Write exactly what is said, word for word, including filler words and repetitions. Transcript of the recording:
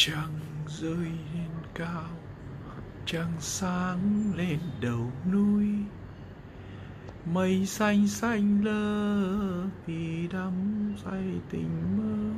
Trăng rơi lên cao, trăng sáng lên đầu núi. Mây xanh xanh lơ vì đắm say tình mơ.